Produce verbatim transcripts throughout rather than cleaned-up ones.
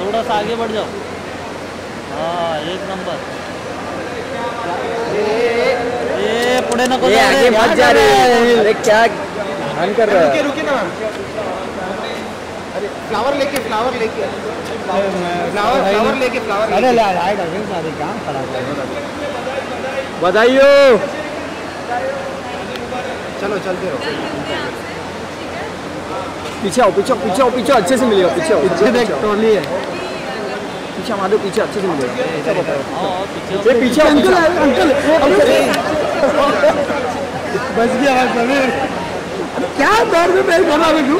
थोड़ा सा आगे बढ़ जाओ। हाँ एक नंबर। ये पुणे ना कोई आगे मत जा रहे, क्या ध्यान कर रहा है। रुके रुके ना, अरे फ्लावर लेके फ्लावर लेके फ्लावर फ्लावर लेके फ्लावर। अरे ला राइट अगेन सारे काम खराब है। बधाई हो, चलो चलते रहो। पीछे आओ, पीछे पीछे पीछे अच्छे से मिलेगा। पीछे पीछे देख टोली है, पीछे हमारे पीछे अच्छे से मिलेगा। पीछे अंकल अंकल बच गया भाई। क्या दौर में मैं बोला अभी तू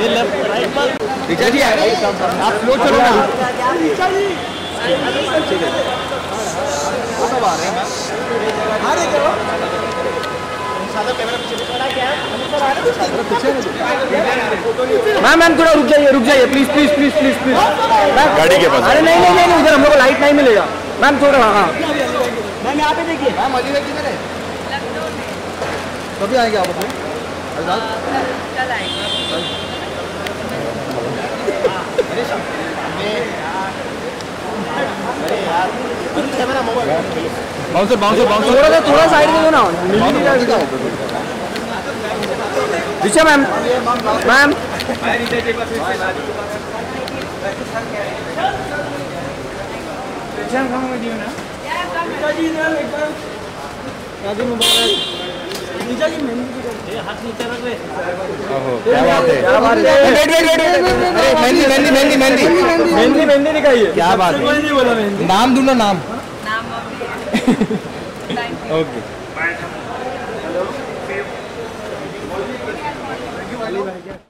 ये लेफ्ट राइट पर ऋचा जी आप स्लो चलो ना। ऋचा जी कब आ रहे हैं? आ रहे करो मैम मैम थोड़ा रुक जाइए रुक जाइए please please please please please ma'am गाड़ी के पास। अरे नहीं नहीं नहीं उधर हम लोग को लाइट नहीं मिलेगा मैम थोड़ा। हाँ मैम यहाँ पे देखिए मैम अली किधर है? कभी आएंगे आप अपने अलग बाउंसर बाउंसर बाउंसर थोड़ा सा थोड़ा साइड में दो ना। ऋचा मैम मैम मेहंदी मेहंदी मेहंदी मेहंदी दिखाइए। क्या बात है, नाम दूंगा नाम। Okay hello.